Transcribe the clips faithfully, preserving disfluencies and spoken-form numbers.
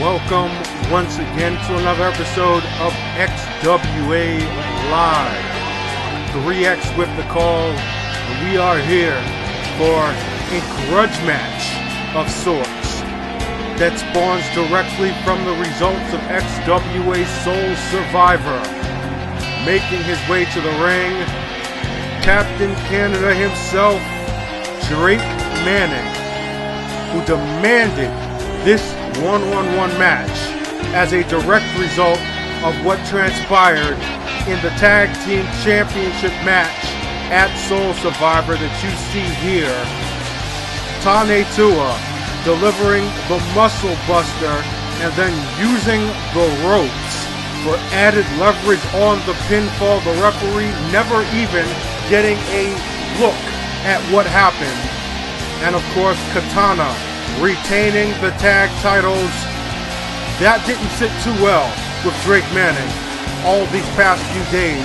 Welcome once again to another episode of X W A Live. three X with the call. We are here for a grudge match of sorts that spawns directly from the results of X W A Soul Survivor. Making his way to the ring, Captain Canada himself, Drake Manning, who demanded this one-on-one match as a direct result of what transpired in the Tag Team Championship match at Soul Survivor that you see here. Tan'e Tua delivering the muscle buster and then using the ropes for added leverage on the pinfall. The referee never even getting a look at what happened. And of course, Katana retaining the tag titles. That didn't sit too well with Drake Manning all these past few days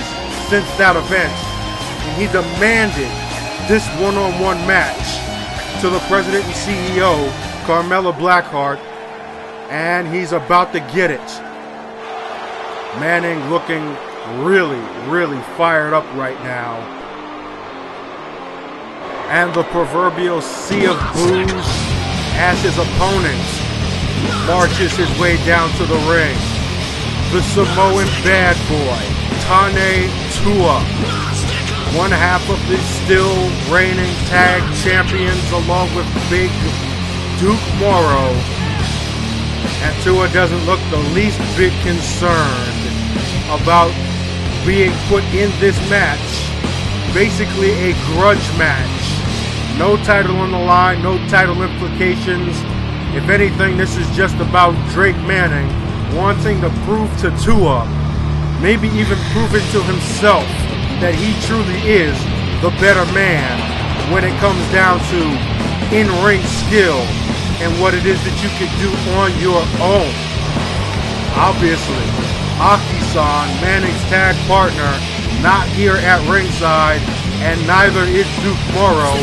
since that event. And he demanded this one-on-one match to the president and C E O, Carmella Blackheart. And he's about to get it. Manning looking really, really fired up right now. And the proverbial sea of booze as his opponent marches his way down to the ring. The Samoan bad boy, Tan'e Tua, one half of the still reigning tag champions along with Big Duke Morrow. And Tua doesn't look the least bit concerned about being put in this match. Basically a grudge match. No title on the line, no title implications. If anything, this is just about Drake Manning wanting to prove to Tua, maybe even proving to himself, that he truly is the better man when it comes down to in-ring skill and what it is that you can do on your own. Obviously, Aki-san, Manning's tag partner, not here at ringside, and neither is Duke Morrow.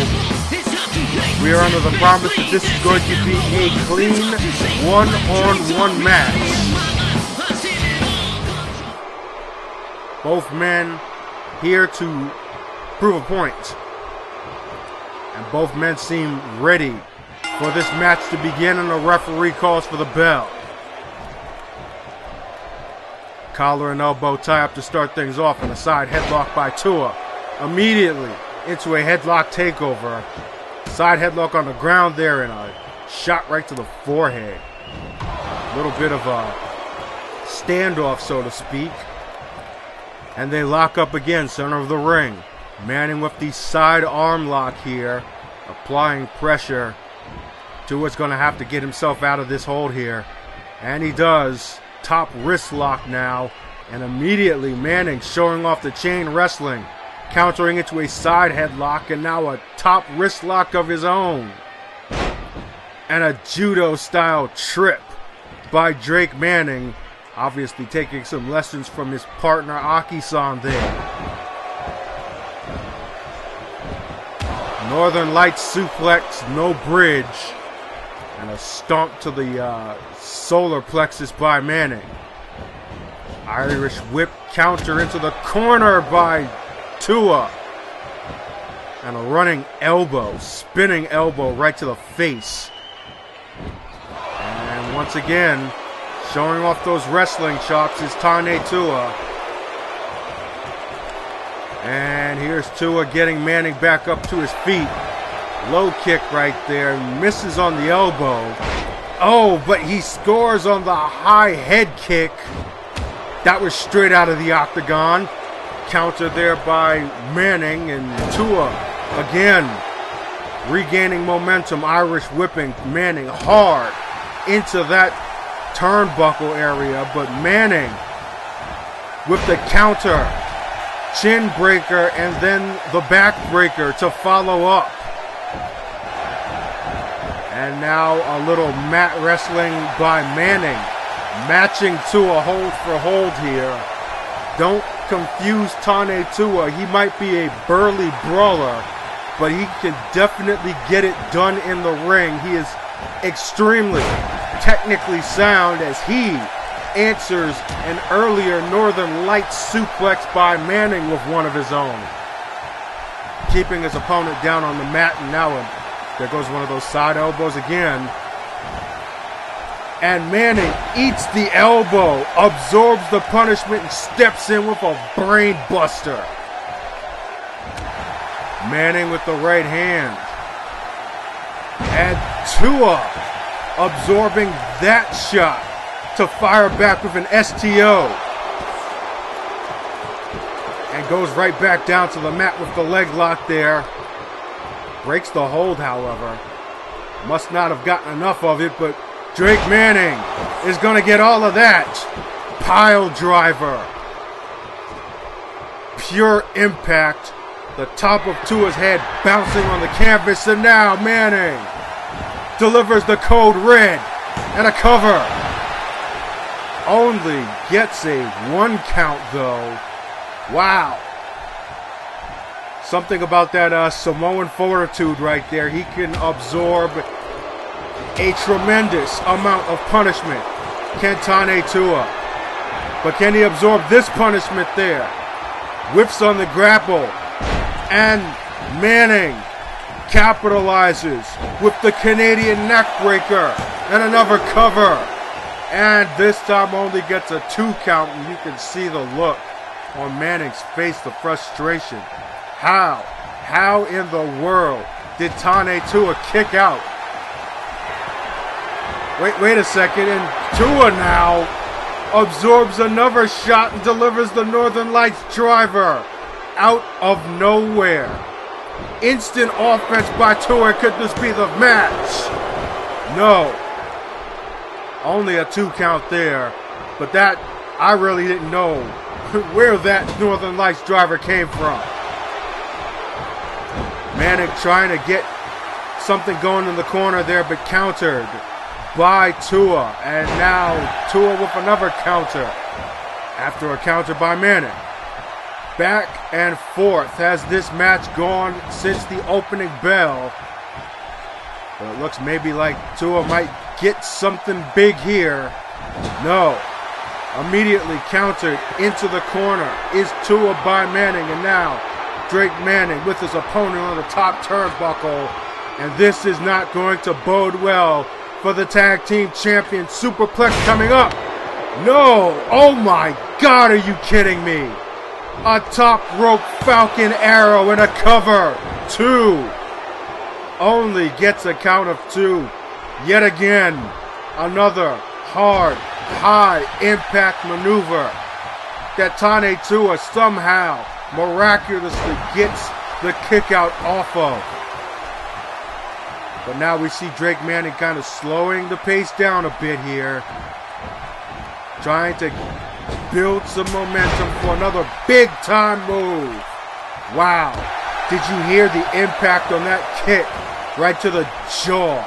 We are under the promise that this is going to be a clean one-on-one match. Both men here to prove a point. And both men seem ready for this match to begin, and the referee calls for the bell. Collar and elbow tie up to start things off, and a side headlock by Tua. Immediately into a headlock takeover. Side headlock on the ground there, and a shot right to the forehead. A little bit of a standoff, so to speak. And they lock up again, center of the ring. Manning with the side arm lock here, applying pressure. Tua's going to have to get himself out of this hold here. And he does. Top wrist lock now. And immediately Manning showing off the chain wrestling. Countering into a side headlock. And now a top wrist lock of his own. And a judo-style trip by Drake Manning. Obviously taking some lessons from his partner Aki-san there. Northern Lights suplex, no bridge, and a stomp to the uh, solar plexus by Manning. Irish whip counter into the corner by Tua. And a running elbow, spinning elbow right to the face. And once again, showing off those wrestling chops is Tan'e Tua. And here's Tua getting Manning back up to his feet. Low kick right there. Misses on the elbow. Oh, but he scores on the high head kick. That was straight out of the octagon. Counter there by Manning, and Tua again regaining momentum. Irish whipping Manning hard into that turnbuckle area. But Manning with the counter. Chin breaker and then the back breaker to follow up. And now a little mat wrestling by Manning. Matching Tua hold for hold here. Don't confuse Tan'e Tua. He might be a burly brawler, but he can definitely get it done in the ring. He is extremely technically sound as he answers an earlier Northern Lights suplex by Manning with one of his own, keeping his opponent down on the mat. And now there goes one of those side elbows again, and Manning eats the elbow, absorbs the punishment, and steps in with a brain buster. Manning with the right hand, and Tua absorbing that shot to fire back with an S T O, and goes right back down to the mat with the leg lock there. Breaks the hold, however. Must not have gotten enough of it, but Drake Manning is going to get all of that. Pile driver. Pure impact. The top of Tua's head bouncing on the canvas, and now Manning delivers the code red and a cover. Only gets a one count though. Wow. Something about that uh, Samoan fortitude right there. He can absorb a tremendous amount of punishment. Tan'e Tua. But can he absorb this punishment there? Whips on the grapple. And Manning capitalizes with the Canadian neckbreaker and another cover. And this time only gets a two count, and you can see the look on Manning's face, the frustration. How, how in the world did Tan'e Tua kick out? Wait, wait a second, and Tua now absorbs another shot and delivers the Northern Lights driver. Out of nowhere. Instant offense by Tua. Could this be the match? No. Only a two count there. But that, I really didn't know where that Northern Lights driver came from. Manic trying to get something going in the corner there, but countered by Tua. And now Tua with another counter after a counter by Manic. Back and forth has this match gone since the opening bell. But it looks maybe like Tua might get something big here. No. Immediately countered into the corner is Tua by Manning. And now Drake Manning with his opponent on the top turnbuckle. And this is not going to bode well for the tag team champion. Superplex coming up. No. Oh my God, are you kidding me? A top rope Falcon arrow and a cover. Two. Only gets a count of two. Yet again, another hard, high impact maneuver that Tan'e Tua somehow miraculously gets the kick out off of. But now we see Drake Manning kind of slowing the pace down a bit here. Trying to build some momentum for another big time move. Wow. Did you hear the impact on that kick? Right to the jaw.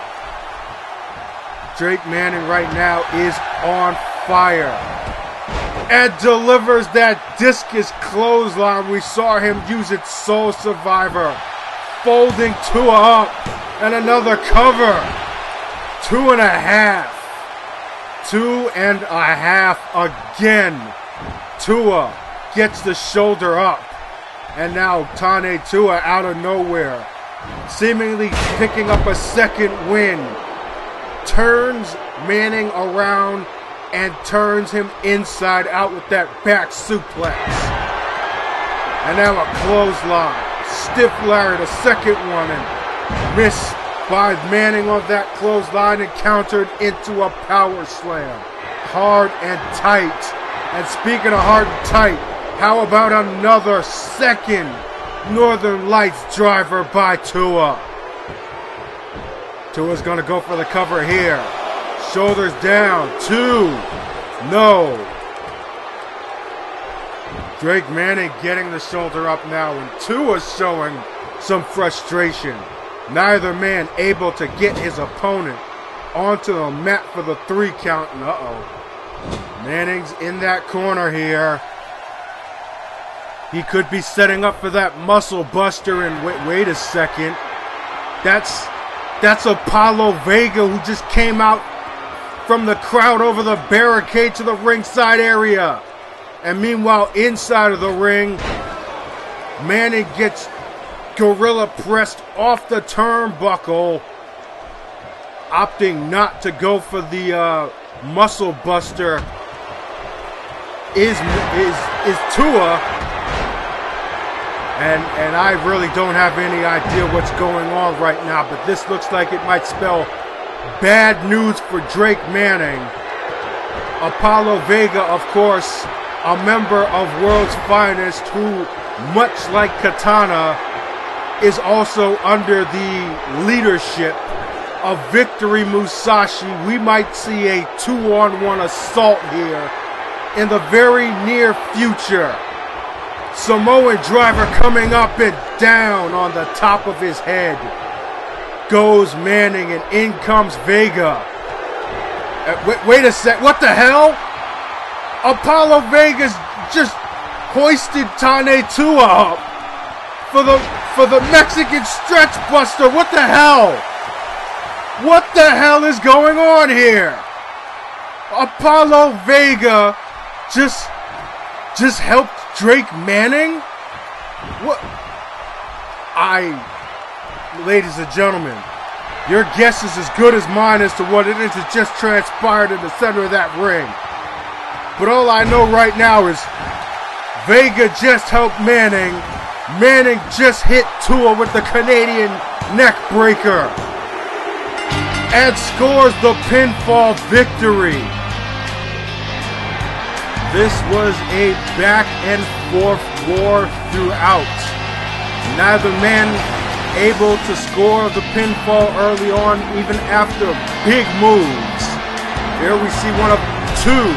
Drake Manning right now is on fire. And delivers that discus clothesline. We saw him use it Soul Survivor. Folding Tua up. And another cover. Two and a half. Two and a half again. Tua gets the shoulder up. And now Tan'e Tua out of nowhere, seemingly picking up a second win, turns Manning around and turns him inside out with that back suplex. And now a clothesline. Stiff lariat, a second one, and missed by Manning on that clothesline and countered into a power slam. Hard and tight. And speaking of hard and tight, how about another second Northern Lights driver by Tua? Tua's going to go for the cover here. Shoulders down. Two. No. Drake Manning getting the shoulder up now, and Tua's showing some frustration. Neither man able to get his opponent onto the mat for the three count. And uh-oh. Manning's in that corner here. He could be setting up for that muscle buster. And wait, wait a second. That's, that's Apollo Vega, who just came out from the crowd over the barricade to the ringside area. And meanwhile, inside of the ring, Manning gets gorilla pressed off the turnbuckle, opting not to go for the uh, muscle buster. Is is is Tua, and and I really don't have any idea what's going on right now, but this looks like it might spell bad news for Drake Manning. Apollo Vega, of course, a member of World's Finest, who, much like Katana, is also under the leadership of Victory Musashi. We might see a two-on-one assault here in the very near future. Samoan driver coming up and down on the top of his head. Goes Manning and in comes Vega. Uh, wait, wait a sec, what the hell? Apollo Vega's just hoisted Tan'e Tua up for the for the Mexican stretch buster. What the hell? What the hell is going on here? Apollo Vega just just helped Drake Manning? What? I... Ladies and gentlemen, your guess is as good as mine as to what it is that just transpired in the center of that ring. But all I know right now is Vega just helped Manning. Manning just hit Tua with the Canadian neck breaker and scores the pinfall victory. This was a back and forth war throughout. Neither man able to score the pinfall early on, even after big moves. Here we see one of two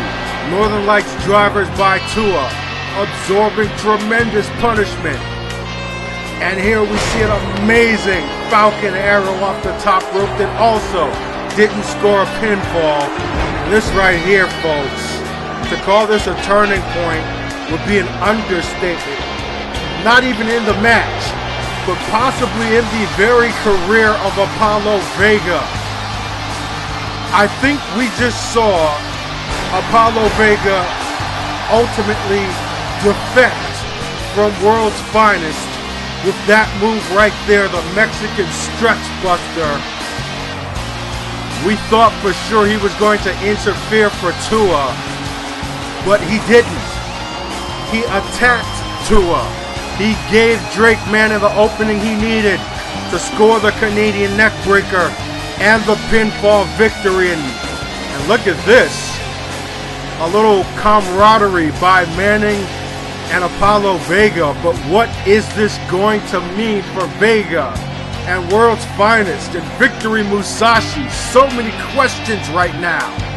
Northern Lights drivers by Tua, absorbing tremendous punishment. And here we see an amazing Falcon arrow off the top rope that also didn't score a pinfall. This right here, folks, to call this a turning point would be an understatement. Not even in the match, but possibly in the very career of Apollo Vega. I think we just saw Apollo Vega ultimately defect from World's Finest with that move right there, the Mexican stretch buster. We thought for sure he was going to interfere for Tua, but he didn't. He attacked Tua. He gave Drake Manning the opening he needed to score the Canadian neckbreaker and the pinfall victory. And, and look at this. A little camaraderie by Manning and Apollo Vega. But what is this going to mean for Vega and World's Finest and Victory Musashi? So many questions right now.